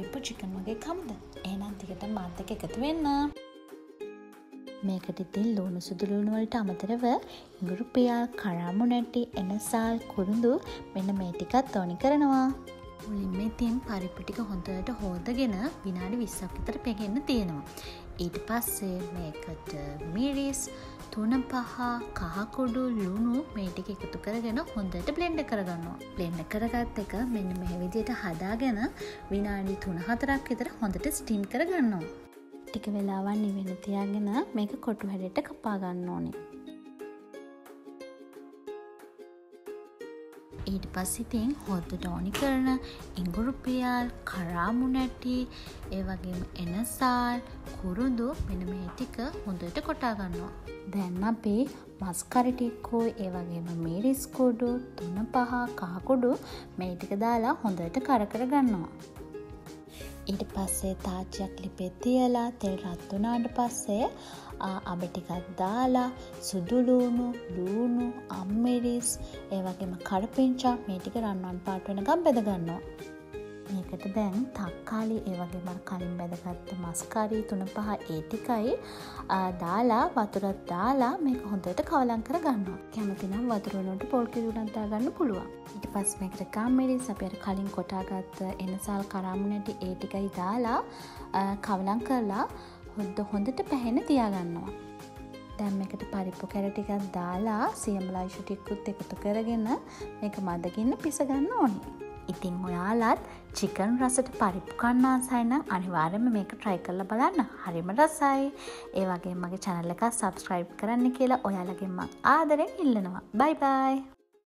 පරිප්පු චිකන් වගේ කමද? එහෙනම් ටිකටම මාත් එක්ක එකතු වෙන්න. මේකට ඉතින් ලුණු සුදු ලුණු වලට අමතරව ඉඟුරු පියල්, කරාමුණැටි, එනසාල්, කුරුඳු මෙන්න මේ ටිකත් තෝනි කරනවා. මුලින්ම ඉතින් පරිප්පු ටික හොඳට හොදගෙන විනාඩි 20ක් විතර පෙගෙන්න තියෙනවා. ඊට පස්සේ මේකට මිරිස්, තුනපහ, කහ කුඩු, ලුණු මේ ටික එකතු කරගෙන හොඳට බ්ලෙන්ඩ් කරගන්නවා. බ්ලෙන්ඩ් කරගත්ත එක මෙන්න මේ විදිහට හදාගෙන විනාඩි 3-4ක් විතර හොඳට ස්ටිම් කරගන්නවා. ටික වෙලාවක් නිවෙන්න තියාගෙන මේක කොටු හැඩයට කපා ගන්න ඕනේ. ඊට පස්සේ තින් හොද්දට ඕනි කරන ඉඟුරු පියල්, කරාමු නැටි, ඒ වගේම එනසාල්, කුරුඳු මෙන්න මේ ටික හොඳට කොටා ගන්නවා. දැන් අපි මස් කරි ටිකෝ ඒ වගේම මිරිස් කුඩු, තුනපහ, කහ කුඩු මේ ටික දාලා හොඳට කරකර ගන්නවා. ඊට පස්සේ තාච්චියක් ලිපේ තියලා තෙල් රත් වුණාට පස්සේ අබ ටිකක් දාලා සුදු ලුණු, ලුණු, අම්මිරිස්, ඒ වගේම කරපිංචා මේ ටික රන්වන් පාට වෙනකම් බෙද ගන්නවා. මේකට දැන් තක්කාලි ඒ වගේම කලින් බෙදගත්ත මස් කරි 3-5 ඒ ටිකයි දාලා වතුරත් දාලා මේක හොඳට කවලම් කර ගන්නවා. කැමති නම් වතුර වලට පොල් කිරණක් දා ගන්න පුළුවන්. ඊට පස්සේ මේකට කාම්මිරිස් අපි අර කලින් කොටාගත්ත එනසල් කරාමු නැටි ඒ ටිකයි දාලා කවලම් කරලා හොඳට පැහෙන්න තියාගන්නවා. දැන් මේකට පරිප්පු කැර ටිකක් දාලා සියඹලායිෂු ටිකුත් එකතු කරගෙන මේක මදකින් පිස ගන්න ඕනේ. ඉතින් ඔයාලත් චිකන් රසට පරිප්පු කන්න ආසයි නම් අනිවාර්යයෙන්ම මේක try කරලා බලන්න. හරිම රසයි. ඒ වගේම මගේ channel එක subscribe කරන්න කියලා ඔයාලගෙන් මම ආදරෙන් ඉල්ලනවා. bye bye